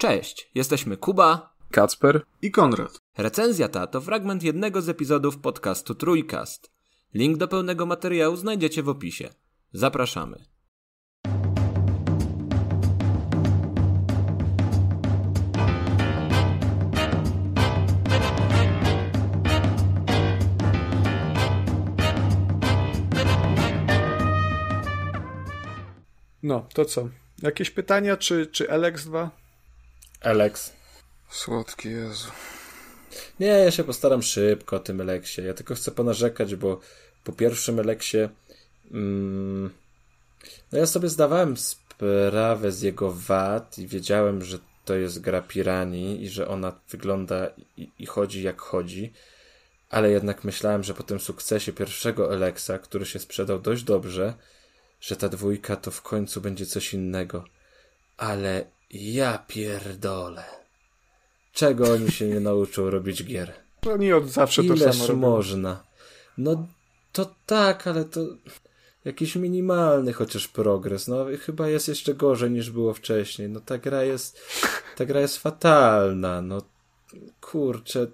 Cześć, jesteśmy Kuba, Kacper i Konrad. Recenzja ta to fragment jednego z epizodów podcastu Trójkast. Link do pełnego materiału znajdziecie w opisie. Zapraszamy. No, to co? Jakieś pytania? Czy Elex II? Elex. Słodki Jezu. Nie, ja się postaram szybko o tym Eleksie. Ja tylko chcę ponarzekać, bo po pierwszym Eleksie no ja sobie zdawałem sprawę z jego wad i wiedziałem, że to jest gra Piranii i że ona wygląda i chodzi jak chodzi, ale jednak myślałem, że po tym sukcesie pierwszego Eleksa, który się sprzedał dość dobrze, że ta dwójka to w końcu będzie coś innego. Ale ja pierdolę. Czego oni się nie nauczą robić gier? Oni od zawsze to samo robią. Można. No to tak, ale to jakiś minimalny chociaż progres. No chyba jest jeszcze gorzej niż było wcześniej. No ta gra jest fatalna. No kurczę,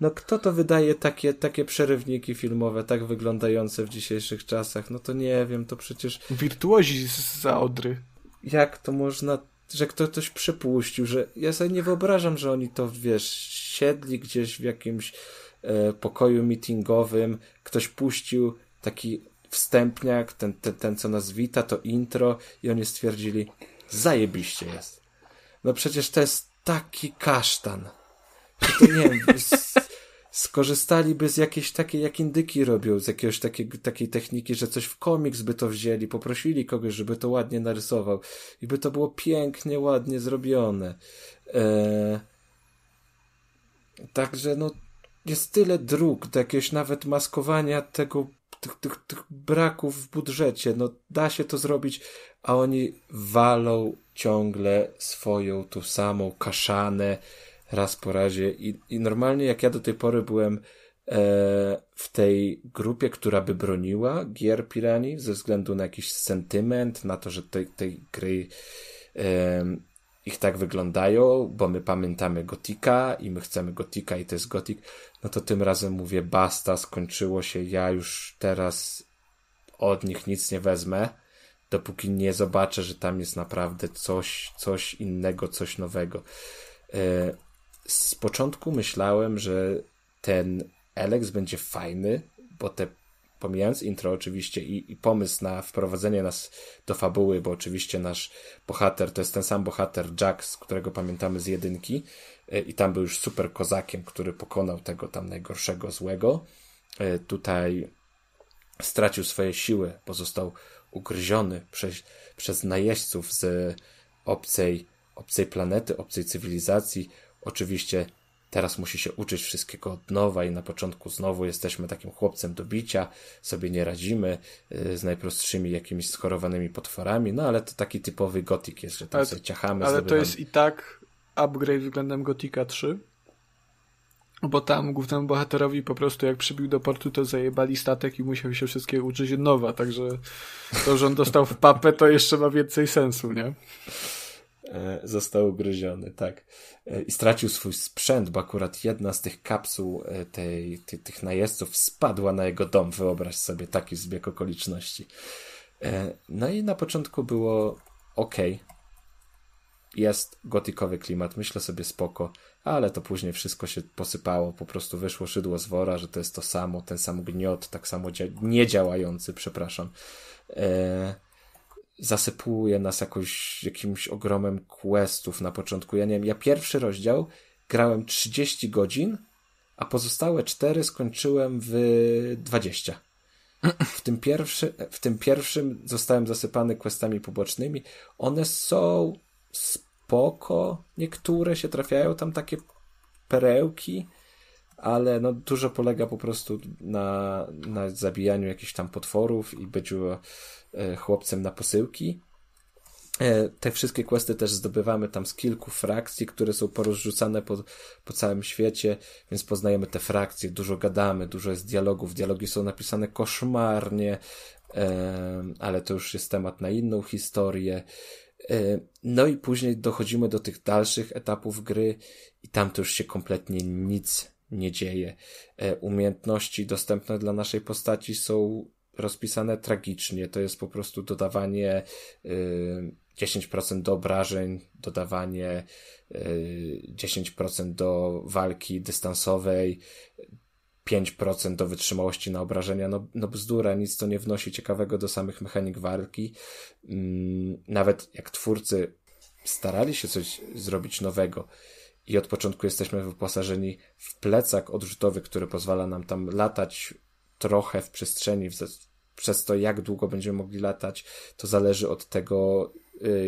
no kto to wydaje takie przerywniki filmowe, tak wyglądające w dzisiejszych czasach? No to nie wiem, to przecież... Wirtuozi zza Odry. Jak to można, że ktoś przypuścił, że... Ja sobie nie wyobrażam, że oni to, siedli gdzieś w jakimś pokoju meetingowym, ktoś puścił taki wstępniak, ten co nas wita, to intro i oni stwierdzili, zajebiście jest. No przecież to jest taki kasztan. To nie wiem, skorzystaliby z jakiejś takiej, jak indyki robią, z jakiegoś takiej techniki, że coś w komiks by to wzięli, poprosili kogoś, żeby to ładnie narysował i by to było pięknie, ładnie zrobione. Także no jest tyle dróg do jakiegoś nawet maskowania tych braków w budżecie. No da się to zrobić, a oni walą ciągle swoją tą samą kaszanę raz po razie i normalnie jak ja do tej pory byłem w tej grupie, która by broniła gier Piranii ze względu na jakiś sentyment, na to, że tej gry ich tak wyglądają, bo my pamiętamy Gothica i my chcemy Gothica i to jest Gothic, no to tym razem mówię basta, skończyło się, ja już teraz od nich nic nie wezmę, dopóki nie zobaczę, że tam jest naprawdę coś innego, coś nowego. Z początku myślałem, że ten Elex będzie fajny, bo pomijając intro oczywiście i pomysł na wprowadzenie nas do fabuły, bo oczywiście nasz bohater to jest ten sam bohater Jax, którego pamiętamy z jedynki i tam był już super kozakiem, który pokonał tego tam najgorszego złego. Tutaj stracił swoje siły, bo został ugryziony przez najeźdźców z obcej planety, obcej cywilizacji. Oczywiście teraz musi się uczyć wszystkiego od nowa i na początku znowu jesteśmy takim chłopcem do bicia, sobie nie radzimy z najprostszymi jakimiś schorowanymi potworami, no ale to taki typowy Gothic jest, że tam sobie ciachamy. Ale zdobywamy. To jest i tak upgrade względem Gothica 3, bo tam głównemu bohaterowi po prostu jak przybił do portu, to zajebali statek i musiał się wszystkiego uczyć od nowa, także to, że on dostał w papę, to jeszcze ma więcej sensu, nie? Został ugryziony, tak. I stracił swój sprzęt, bo akurat jedna z tych kapsuł tych najeźdźców spadła na jego dom. Wyobraź sobie taki zbieg okoliczności. No i na początku było okej. Jest gotykowy klimat, myślę sobie spoko, ale to później wszystko się posypało, po prostu wyszło szydło z wora, że to jest to samo, ten sam gniot, tak samo niedziałający, przepraszam. Zasypuje nas jakimś ogromem questów na początku. Ja nie wiem, ja pierwszy rozdział grałem 30 godzin, a pozostałe 4 skończyłem w 20. W tym pierwszym zostałem zasypany questami pobocznymi. One są spoko. Niektóre się trafiają tam takie perełki, ale no dużo polega po prostu na zabijaniu jakichś tam potworów i byciu chłopcem na posyłki. Te wszystkie questy też zdobywamy tam z kilku frakcji, które są porozrzucane po całym świecie, więc poznajemy te frakcje, dużo gadamy, dużo jest dialogów, dialogi są napisane koszmarnie, ale to już jest temat na inną historię. No i później dochodzimy do tych dalszych etapów gry i tam to już się kompletnie nic nie dzieje. Umiejętności dostępne dla naszej postaci są rozpisane tragicznie. To jest po prostu dodawanie 10% do obrażeń, dodawanie 10% do walki dystansowej, 5% do wytrzymałości na obrażenia, no bzdura, nic to nie wnosi ciekawego do samych mechanik walki. Nawet jak twórcy starali się coś zrobić nowego i od początku jesteśmy wyposażeni w plecak odrzutowy, który pozwala nam tam latać trochę w przestrzeni, przez to jak długo będziemy mogli latać, to zależy od tego,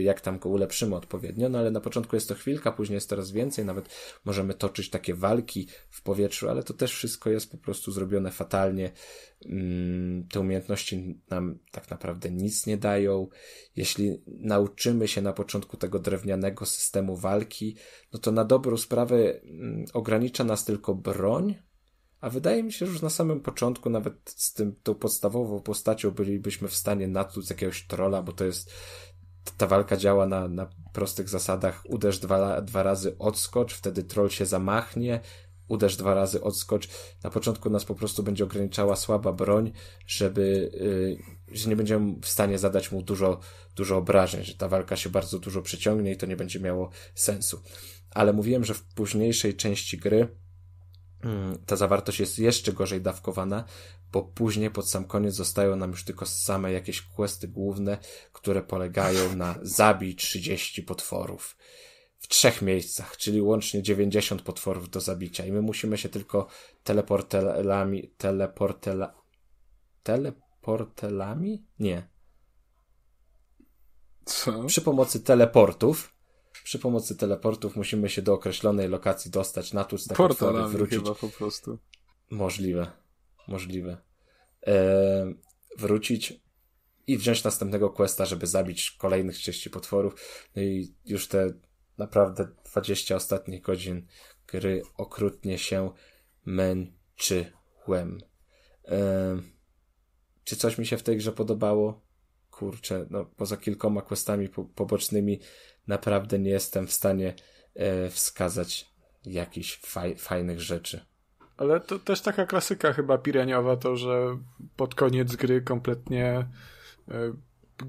jak tam go ulepszymy odpowiednio, no ale na początku jest to chwilka, później jest coraz więcej, nawet możemy toczyć takie walki w powietrzu, ale to też wszystko jest po prostu zrobione fatalnie. Te umiejętności nam tak naprawdę nic nie dają. Jeśli nauczymy się na początku tego drewnianego systemu walki, no to na dobrą sprawę ogranicza nas tylko broń, a wydaje mi się, że już na samym początku nawet z tą podstawową postacią bylibyśmy w stanie natłuc jakiegoś trolla, bo to jest ta walka działa na prostych zasadach. Uderz dwa razy, odskocz, wtedy troll się zamachnie, uderz dwa razy, odskocz. Na początku nas po prostu będzie ograniczała słaba broń, że nie będziemy w stanie zadać mu dużo obrażeń, że ta walka się bardzo dużo przeciągnie i to nie będzie miało sensu. Ale mówiłem, że w późniejszej części gry ta zawartość jest jeszcze gorzej dawkowana, bo później pod sam koniec zostają nam już tylko same jakieś questy główne, które polegają na zabij 30 potworów w 3 miejscach, czyli łącznie 90 potworów do zabicia i my musimy się tylko teleportelami? Nie. Co? Przy pomocy teleportów musimy się do określonej lokacji dostać, natłuc takie potwory, wrócić. Chyba po prostu. Możliwe. Wrócić i wziąć następnego questa, żeby zabić kolejnych 30 potworów. No i już te naprawdę 20 ostatnich godzin gry okrutnie się męczyłem. Czy coś mi się w tej grze podobało? Kurczę, no poza kilkoma questami pobocznymi naprawdę nie jestem w stanie wskazać jakichś fajnych rzeczy. Ale to też taka klasyka chyba piraniowa, to, że pod koniec gry kompletnie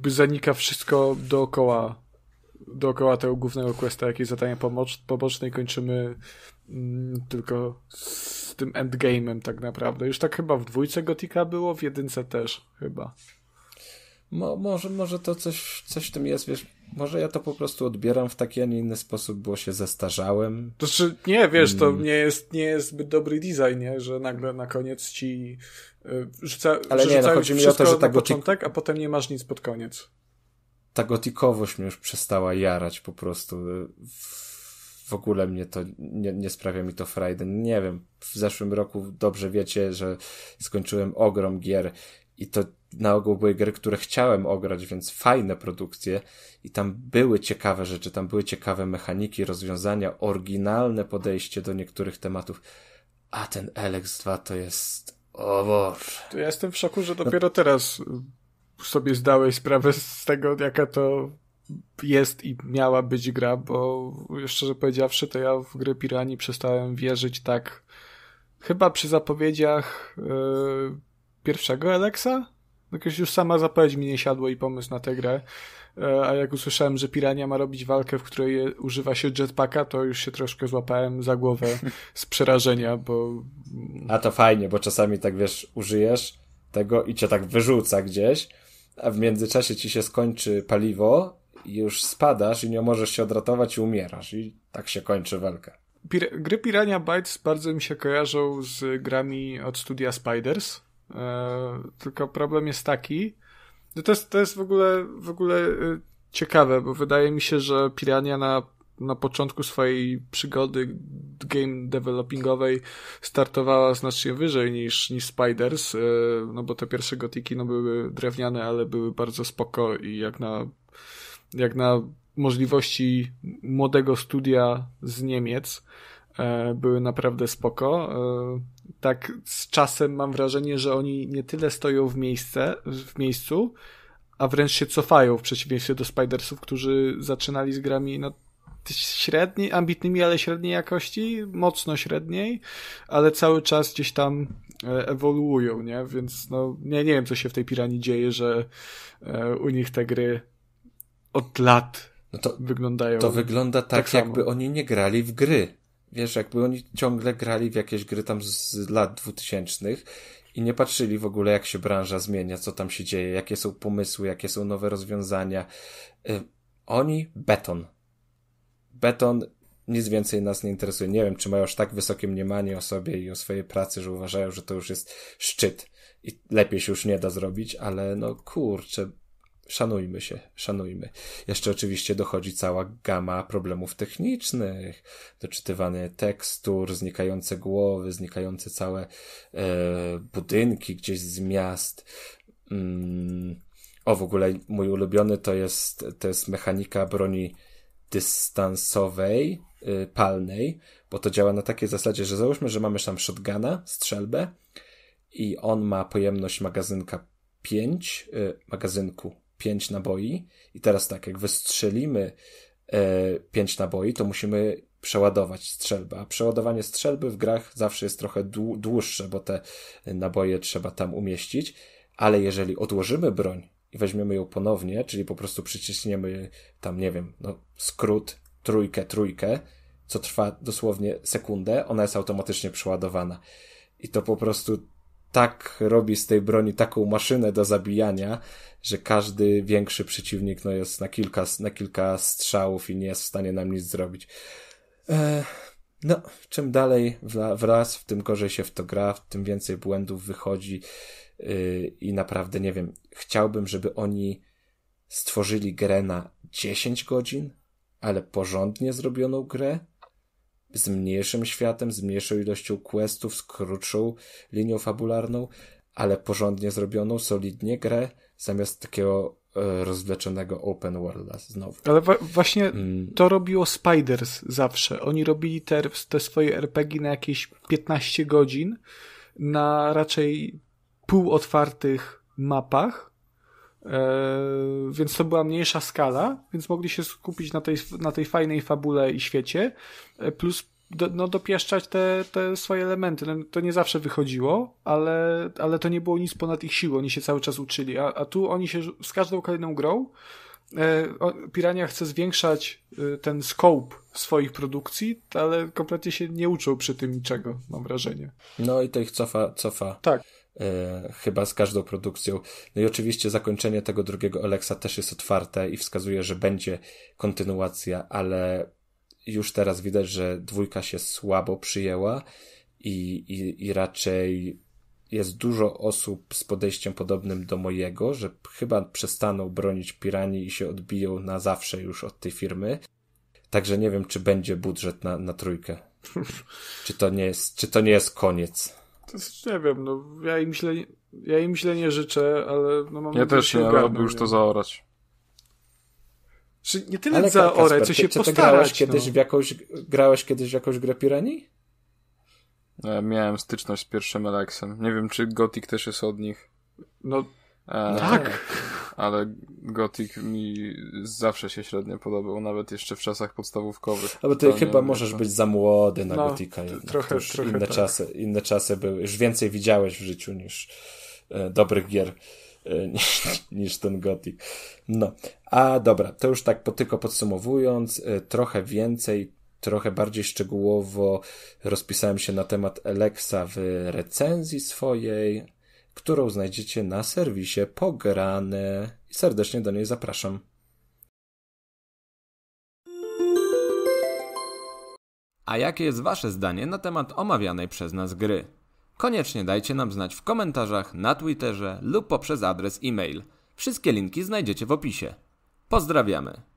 zanika wszystko dookoła tego głównego questa, jakieś zadania poboczne i kończymy tylko z tym endgame'em tak naprawdę. Już tak chyba w 2 Gothica było, w 1 też chyba. Może to coś w tym jest, wiesz, może ja to po prostu odbieram w taki, a nie inny sposób, bo się zestarzałem. To znaczy, nie, wiesz, to nie jest zbyt dobry design, nie? Że nagle na koniec ci chodzi mi o to, że na początek, a potem nie masz nic pod koniec. Ta gotikowość mnie już przestała jarać po prostu. W ogóle mnie to nie sprawia mi to frajdy. Nie wiem, w zeszłym roku dobrze wiecie, że skończyłem ogrom gier i to na ogół były gry, które chciałem ograć, więc fajne produkcje i tam były ciekawe rzeczy, tam były ciekawe mechaniki, rozwiązania, oryginalne podejście do niektórych tematów, a ten Elex II to jest... O Boże. Ja jestem w szoku, że dopiero teraz sobie zdałeś sprawę z tego, jaka to jest i miała być gra, bo szczerze powiedziawszy, to ja w gry Piranii przestałem wierzyć tak chyba przy zapowiedziach pierwszego Elexa? Jakoś już sama zapowiedź mi nie siadło i pomysł na tę grę, a jak usłyszałem, że Pirania ma robić walkę, w której używa się jetpacka, to już się troszkę złapałem za głowę z przerażenia, bo... A to fajnie, bo czasami tak, wiesz, użyjesz tego i cię tak wyrzuca gdzieś, a w międzyczasie ci się skończy paliwo i już spadasz i nie możesz się odratować i umierasz i tak się kończy walka. Gry Pirania Bytes bardzo mi się kojarzą z grami od studia Spiders. Tylko problem jest taki, no to jest w ogóle ciekawe, bo wydaje mi się, że Pirania na początku swojej przygody game developingowej startowała znacznie wyżej niż Spiders, no bo te pierwsze Gothiki były drewniane, ale były bardzo spoko i jak na możliwości młodego studia z Niemiec były naprawdę spoko. Tak z czasem mam wrażenie, że oni nie tyle stoją w miejscu, a wręcz się cofają w przeciwieństwie do Spidersów, którzy zaczynali z grami na średniej, ambitnymi, ale średniej jakości, mocno średniej, ale cały czas gdzieś tam ewoluują, nie? Więc no, nie wiem, co się w tej Piranii dzieje, że u nich te gry od lat no to, wyglądają. To wygląda tak jakby samo. Oni nie grali w gry. Wiesz, jakby oni ciągle grali w jakieś gry tam z lat 2000 i nie patrzyli w ogóle, jak się branża zmienia, co tam się dzieje, jakie są pomysły, jakie są nowe rozwiązania. Oni beton. Beton, nic więcej nas nie interesuje. Nie wiem, czy mają aż tak wysokie mniemanie o sobie i o swojej pracy, że uważają, że to już jest szczyt i lepiej się już nie da zrobić, ale no kurczę, szanujmy się, szanujmy. Jeszcze oczywiście dochodzi cała gama problemów technicznych, doczytywanie tekstur, znikające głowy, znikające całe budynki gdzieś z miast. O, w ogóle mój ulubiony to jest mechanika broni dystansowej, palnej, bo to działa na takiej zasadzie, że załóżmy, że mamy tam shotguna, strzelbę i on ma pojemność magazynka 5 naboi i teraz tak, jak wystrzelimy 5 naboi, to musimy przeładować strzelbę, a przeładowanie strzelby w grach zawsze jest trochę dłuższe, bo te naboje trzeba tam umieścić, ale jeżeli odłożymy broń i weźmiemy ją ponownie, czyli po prostu przyciśniemy tam, nie wiem, no skrót, trójkę, co trwa dosłownie sekundę, ona jest automatycznie przeładowana. I to po prostu tak robi z tej broni taką maszynę do zabijania, że każdy większy przeciwnik no jest na kilka strzałów i nie jest w stanie nam nic zrobić. No, czym dalej wraz, w tym gorzej się w to gra, tym więcej błędów wychodzi. I naprawdę, nie wiem, chciałbym, żeby oni stworzyli grę na 10 godzin, ale porządnie zrobioną grę, z mniejszym światem, z mniejszą ilością questów, z krótszą linią fabularną, ale porządnie zrobioną, solidnie grę, zamiast takiego rozwleczonego open worlda znowu. Ale właśnie to robiło Spiders zawsze. Oni robili te swoje RPG na jakieś 15 godzin, na raczej półotwartych mapach, więc to była mniejsza skala, więc mogli się skupić na tej fajnej fabule i świecie, plus dopieszczać te swoje elementy. No, to nie zawsze wychodziło, ale to nie było nic ponad ich siłą, oni się cały czas uczyli, a tu oni się z każdą kolejną grą, Pirania chce zwiększać ten scope swoich produkcji, ale kompletnie się nie uczą przy tym niczego, mam wrażenie. No i to ich cofa. Tak. Chyba z każdą produkcją. No i oczywiście zakończenie tego drugiego Elexa też jest otwarte i wskazuje, że będzie kontynuacja, ale już teraz widać, że dwójka się słabo przyjęła i raczej jest dużo osób z podejściem podobnym do mojego, że chyba przestaną bronić Piranii i się odbiją na zawsze już od tej firmy. Także nie wiem, czy będzie budżet na trójkę. Czy to nie jest koniec? Nie wiem, no ja im źle nie życzę, ale no mam nadzieję, że się ogarną. Ja też nie, już to zaorać. Czy nie tyle ale zaorać, Kacper, co się postarać. Grałeś kiedyś w jakąś grę Piranii? Ja miałem styczność z pierwszym Elexem. Nie wiem, czy Gothic też jest od nich. No tak. Ale Gothic mi zawsze się średnio podobał, nawet jeszcze w czasach podstawówkowych. Ale ty chyba możesz być za młody na Gothica. Trochę inne tak. Inne czasy były. Już więcej widziałeś w życiu niż dobrych gier niż ten Gothic. No, a dobra, to już tak tylko podsumowując, trochę więcej, trochę bardziej szczegółowo rozpisałem się na temat Elexa w recenzji swojej, którą znajdziecie na serwisie Pograne i serdecznie do niej zapraszam. A jakie jest wasze zdanie na temat omawianej przez nas gry? Koniecznie dajcie nam znać w komentarzach, na Twitterze lub poprzez adres e-mail. Wszystkie linki znajdziecie w opisie. Pozdrawiamy!